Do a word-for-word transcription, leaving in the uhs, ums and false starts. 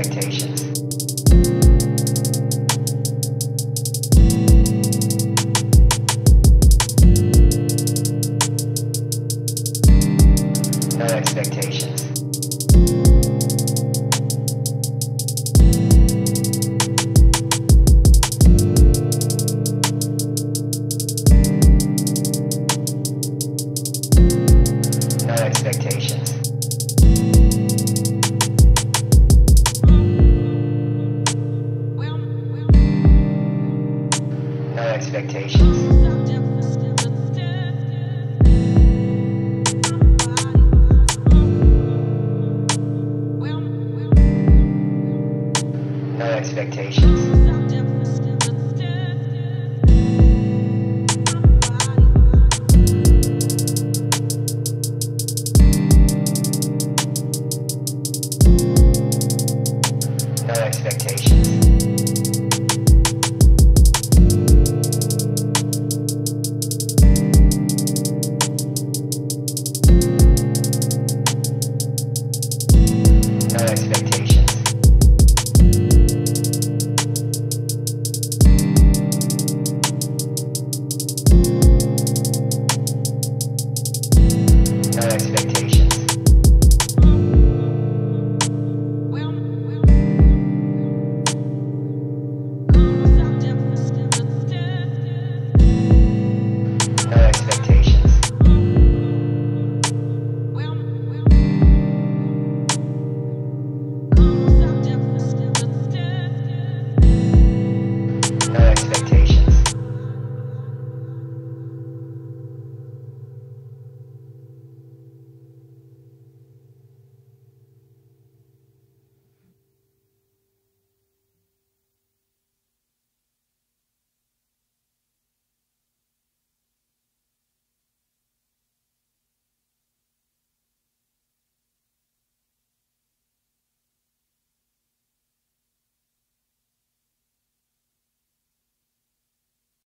expectations. No expectations. No expectations. No expectations. No expectations.